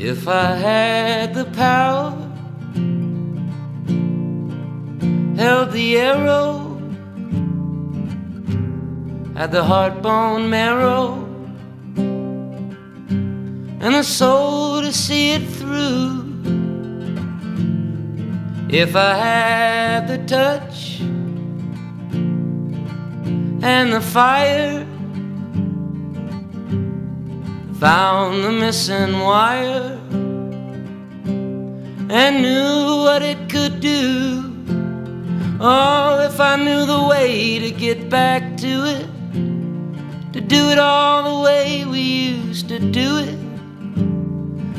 If I had the power, held the arrow, had the heart, bone, marrow, and the soul to see it through. If I had the touch and the fire, found the missing wire and knew what it could do. Oh, if I knew the way to get back to it, to do it all the way we used to do it,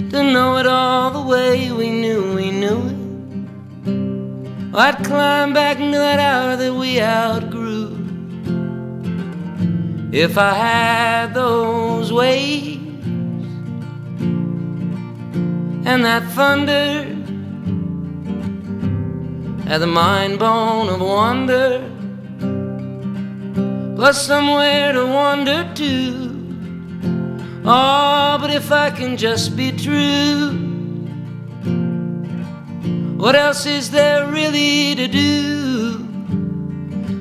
to know it all the way we knew it, I'd climb back into that hour that we outgrew. If I had those waves and that thunder, had the mind bone of wonder, plus somewhere to wander to. Oh, but if I can just be true, what else is there really to do?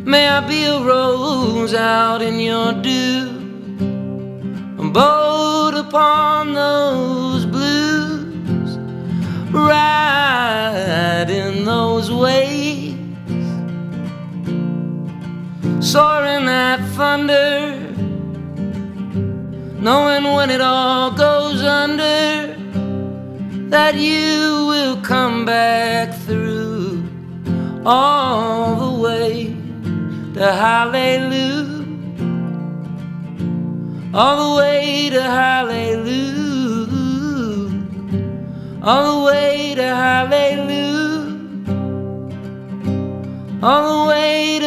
May I be a rose out in your dew, and bold upon those blues, ride in those waves, soar in that thunder, knowing when it all goes under that you will come back through all the way to hallelujah, all the way to hallelujah, all the way to hallelujah, all the way.